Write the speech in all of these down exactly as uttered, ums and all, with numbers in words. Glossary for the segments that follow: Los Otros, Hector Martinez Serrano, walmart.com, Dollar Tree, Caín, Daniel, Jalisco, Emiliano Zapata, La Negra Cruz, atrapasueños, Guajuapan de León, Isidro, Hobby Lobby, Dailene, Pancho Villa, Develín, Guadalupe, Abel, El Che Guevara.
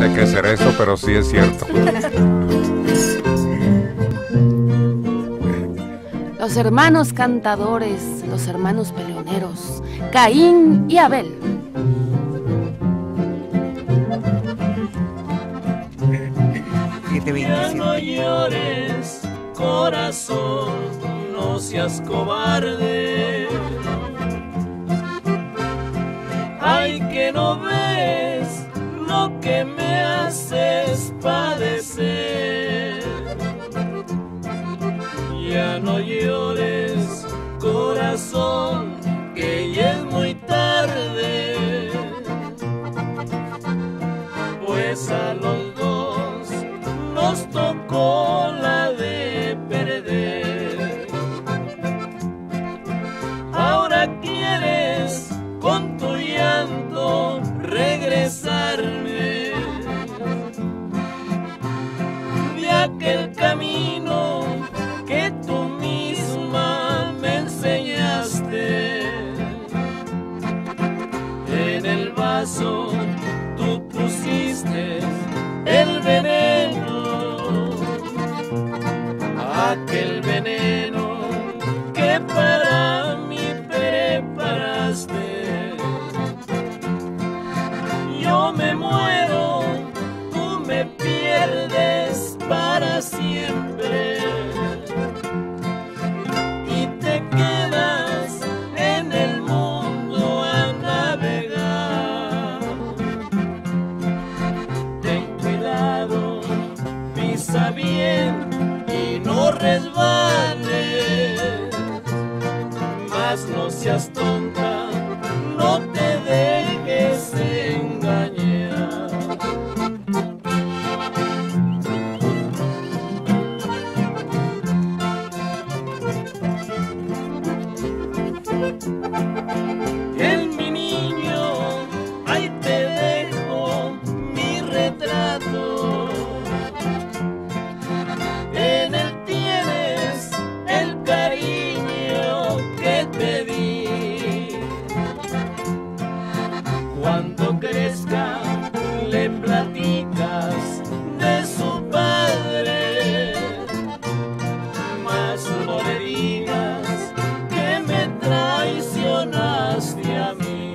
sé qué será eso, pero sí es cierto. Los hermanos cantadores, los hermanos peleoneros, Caín y Abel. Ya no llores, corazón, no seas cobarde. Ay, que no ves lo que me haces padecer. Ya no llores, corazón, que ya es muy tarde. Pues a los dos nos tocó la de perder. Ahora quieres con tu llanto regresarme de aquel camino que tú misma me enseñaste. En el vaso tú pusiste el veneno, aquel veneno que para mí preparaste. Yo me muero, tú me pierdes para siempre y te quedas en el mundo a navegar. Ten cuidado, pisa bien y no resbales, mas no seas tonta, no te dejes engañar. En mi niño, ahí te dejo mi retrato. En él tienes el cariño que te di. Cuando crezca, le platicas de su padre, mas no le digas que me traicionaste a mí.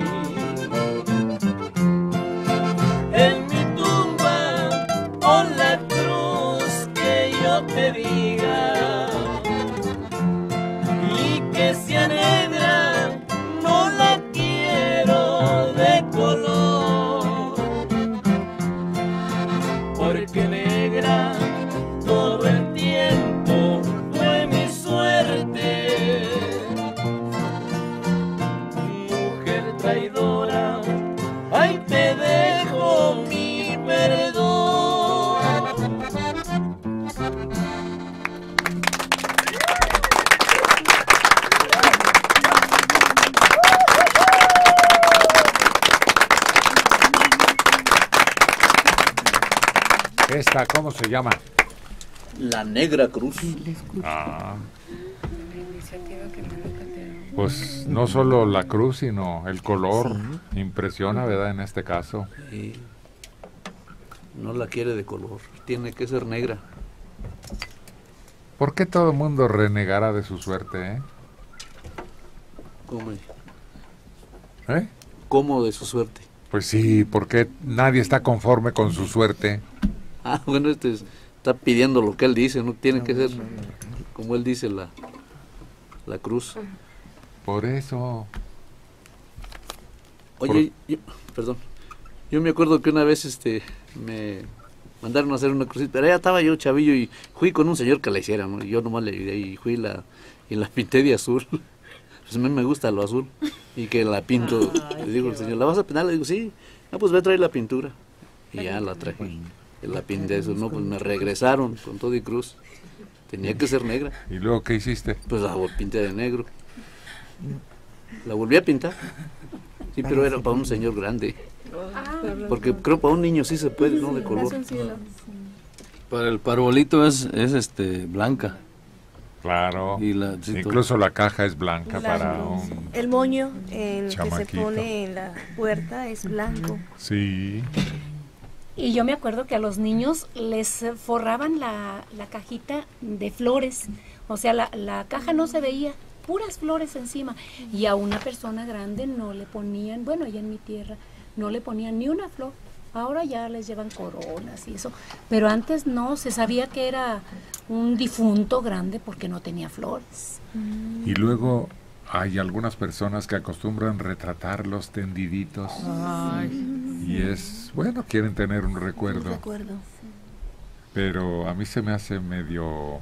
En mi tumba, pon la cruz que yo te diga, y que sea negra, no la quiero de color, porque negra todo el tiempo fue mi suerte. Mujer traidora, ahí te dejo mi perdón. ¿Esta cómo se llama? La Negra Cruz. Ah. Pues no solo la cruz, sino el color impresiona, ¿verdad? En este caso. Sí. No la quiere de color, tiene que ser negra. ¿Por qué todo el mundo renegará de su suerte, eh? ¿Cómo? ¿Eh? ¿Cómo de su suerte? Pues sí, porque nadie está conforme con su suerte. Ah, bueno, este está pidiendo lo que él dice, no tiene que ser como él dice la, la cruz. Por eso. Oye, Por... yo, perdón, yo me acuerdo que una vez este me mandaron a hacer una cruz, pero allá estaba yo chavillo y fui con un señor que la hiciera, ¿no? Y yo nomás le ayudé y fui la, y la pinté de azul. Pues a mí me gusta lo azul y que la pinto. Le digo al señor, ¿la vas a pintar? Le digo, sí. Ah, pues voy a traer la pintura. Y ya la traje. La pinté eso, no, pues me regresaron con todo y cruz. Tenía que ser negra. ¿Y luego qué hiciste? Pues la pinté de negro. La volví a pintar. Sí, pero era para un señor grande. Porque creo para un niño sí se puede, ¿no? De color. Para el parbolito es, es este blanca. Claro. Y la, sí, incluso todo. La caja es blanca la, para un el moño el chamaquito que se pone en la puerta es blanco. Sí. Y yo me acuerdo que a los niños les forraban la, la cajita de flores, o sea, la, la caja no se veía, puras flores encima, y a una persona grande no le ponían, bueno, allá en mi tierra, no le ponían ni una flor. Ahora ya les llevan coronas y eso, pero antes no, se sabía que era un difunto grande porque no tenía flores. Y luego hay algunas personas que acostumbran retratarlos tendiditos. Ay. Y es, bueno, quieren tener un recuerdo. Un recuerdo, sí. Pero a mí se me hace medio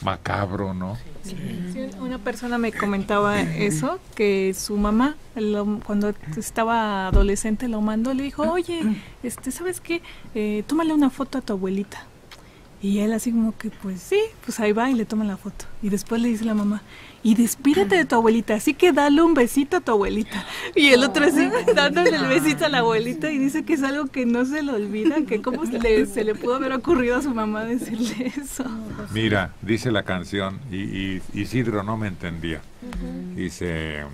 macabro, ¿no? Sí. Sí, una persona me comentaba eso, que su mamá, lo, cuando estaba adolescente, lo mandó, le dijo, oye, este, ¿sabes qué? Eh, tómale una foto a tu abuelita. Y él así como que, pues sí, pues ahí va y le toma la foto. Y después le dice la mamá, y despídete de tu abuelita, así que dale un besito a tu abuelita. Y el otro así, dándole el besito a la abuelita, y dice que es algo que no se le olvida, que cómo se le, se le pudo haber ocurrido a su mamá decirle eso. Mira, dice la canción, y, y Isidro no me entendía. Dice,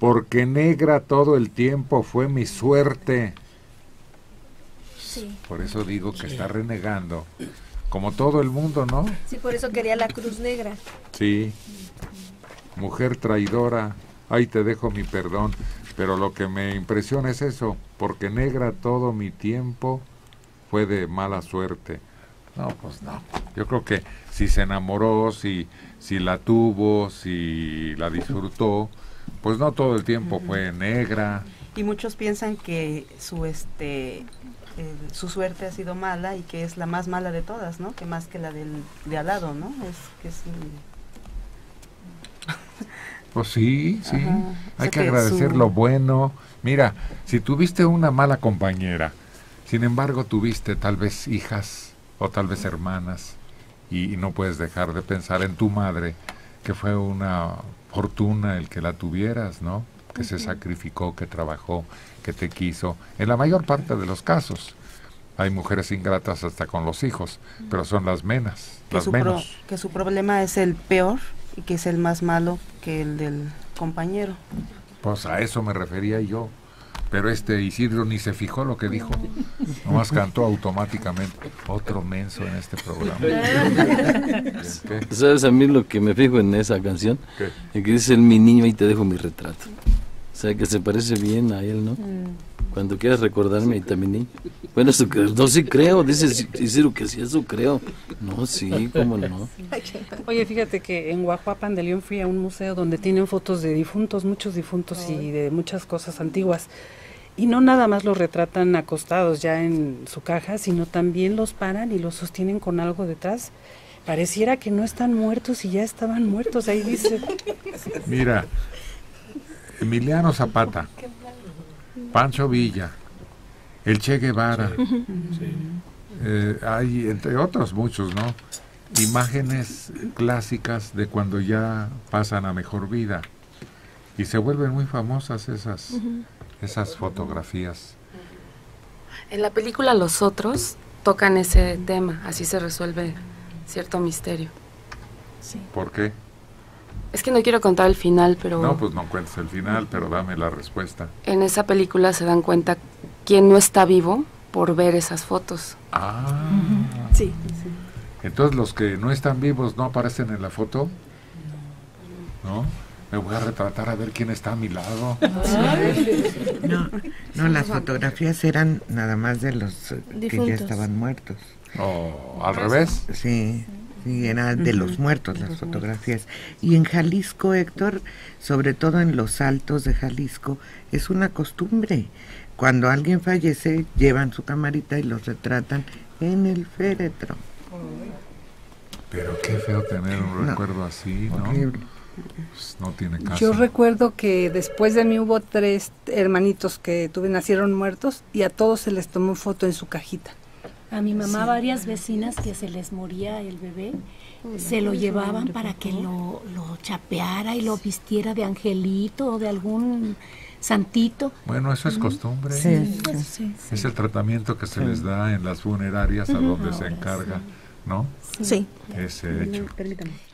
porque negra todo el tiempo fue mi suerte. Sí. Por eso digo que está renegando, como todo el mundo, ¿no? Sí, por eso quería la cruz negra. Sí, mujer traidora, ahí te dejo mi perdón, pero lo que me impresiona es eso, porque negra todo mi tiempo fue de mala suerte. No, pues no, yo creo que si se enamoró, si, si la tuvo, si la disfrutó, pues no todo el tiempo fue negra. Y muchos piensan que su este... Eh, su suerte ha sido mala y que es la más mala de todas, ¿no? Que más que la del de al lado, ¿no? Es que es pues sí, sí. Ajá. Hay o sea que, que agradecer su... lo bueno. Mira, si tuviste una mala compañera, sin embargo tuviste tal vez hijas o tal vez hermanas y, y no puedes dejar de pensar en tu madre, que fue una fortuna el que la tuvieras, ¿no? Que se sacrificó, que trabajó, que te quiso. En la mayor parte de los casos hay mujeres ingratas hasta con los hijos, pero son las menos. Que, las su, menos. Pro, que su problema es el peor y que es el más malo que el del compañero. Pues a eso me refería yo, pero este Isidro ni se fijó lo que dijo, nomás cantó automáticamente. Otro menso en este programa. ¿Sabes a mí lo que me fijo en esa canción? ¿Qué? El que dice, mi niño, ahí te dejo mi retrato. O sea, que se parece bien a él, ¿no? Mm. Cuando quieras recordarme, ahí también niño. Bueno, eso, no, sí creo, dice Isidro que sí, eso creo. No, sí, cómo no. Oye, fíjate que en Guajuapan de León fui a un museo donde tienen fotos de difuntos, muchos difuntos y de muchas cosas antiguas. Y no nada más los retratan acostados ya en su caja, sino también los paran y los sostienen con algo detrás. Pareciera que no están muertos y ya estaban muertos, ahí dice. Mira... Emiliano Zapata, Pancho Villa, El Che Guevara, sí, sí. Eh, hay entre otros muchos, ¿no? Imágenes clásicas de cuando ya pasan a mejor vida y se vuelven muy famosas esas, esas fotografías. En la película Los Otros tocan ese tema, así se resuelve cierto misterio. Sí. ¿Por qué? Es que no quiero contar el final, pero... No, pues no cuentes el final, pero dame la respuesta. En esa película se dan cuenta quién no está vivo por ver esas fotos. Ah. Sí, sí. Entonces los que no están vivos no aparecen en la foto, ¿no? Me voy a retratar a ver quién está a mi lado. No, no, las fotografías eran nada más de los difuntos, que ya estaban muertos. Oh, ¿al revés? Sí. Sí, era de los muertos las fotografías. Y en Jalisco, Héctor, sobre todo en los altos de Jalisco, es una costumbre. Cuando alguien fallece, llevan su camarita y los retratan en el féretro. Pero qué feo tener un recuerdo así, ¿no? Horrible. Pues no tiene caso. Yo recuerdo que después de mí hubo tres hermanitos que tuve, nacieron muertos y a todos se les tomó foto en su cajita. A mi mamá, sí, varias vecinas que se les moría el bebé, se lo llevaban para que lo, lo chapeara y lo vistiera de angelito o de algún santito. Bueno, eso es costumbre. Sí, sí, sí. Es el tratamiento que se sí. les da en las funerarias a donde ahora se encarga, sí, ¿no? Sí. Ese hecho. Permítame.